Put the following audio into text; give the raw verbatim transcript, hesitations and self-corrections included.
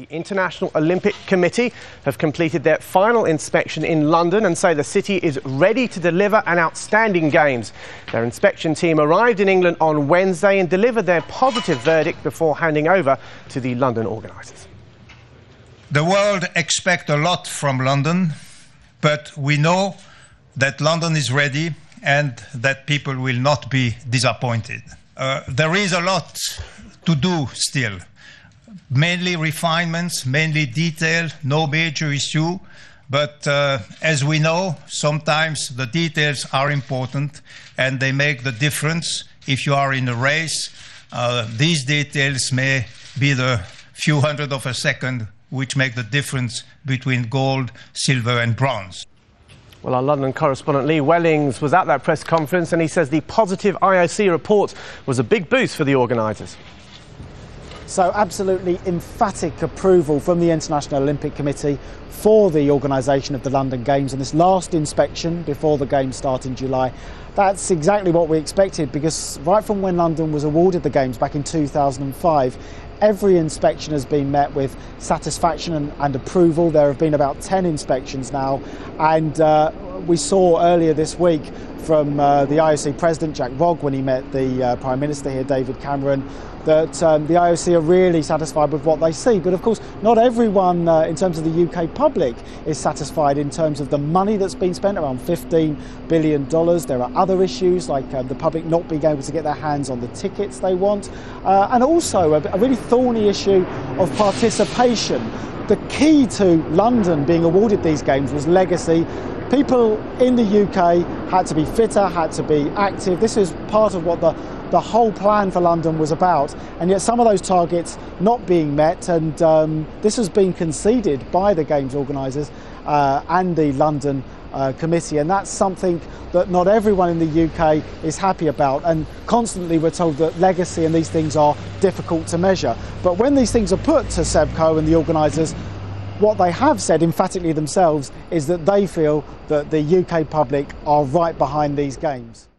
The International Olympic Committee have completed their final inspection in London and say the city is ready to deliver an outstanding Games. Their inspection team arrived in England on Wednesday and delivered their positive verdict before handing over to the London organisers. The world expects a lot from London, but we know that London is ready and that people will not be disappointed. Uh, there is a lot to do still. Mainly refinements, mainly detail, no major issue. But uh, as we know, sometimes the details are important and they make the difference. If you are in a race, uh, these details may be the few hundred of a second which make the difference between gold, silver and bronze. Well, our London correspondent Lee Wellings was at that press conference and he says the positive I O C report was a big boost for the organisers. So absolutely emphatic approval from the International Olympic Committee for the organisation of the London Games and this last inspection before the Games start in July. That's exactly what we expected, because right from when London was awarded the Games back in two thousand five, every inspection has been met with satisfaction and, and approval. There have been about ten inspections now, and uh, we saw earlier this week from uh, the I O C president, Jacques Rogge, when he met the uh, Prime Minister here, David Cameron, that um, the I O C are really satisfied with what they see. But of course, not everyone uh, in terms of the U K public is satisfied in terms of the money that's been spent, around fifteen billion dollars. There are other issues like uh, the public not being able to get their hands on the tickets they want, uh, and also a, a really thorny issue of participation. The key to London being awarded these games was legacy. People in the U K had to be fitter, had to be active. This is part of what the The whole plan for London was about, and yet some of those targets not being met, and um, this has been conceded by the Games organisers uh, and the London uh, committee, and that's something that not everyone in the U K is happy about. And constantly we're told that legacy and these things are difficult to measure, but when these things are put to Sebco and the organisers, what they have said emphatically themselves is that they feel that the U K public are right behind these Games.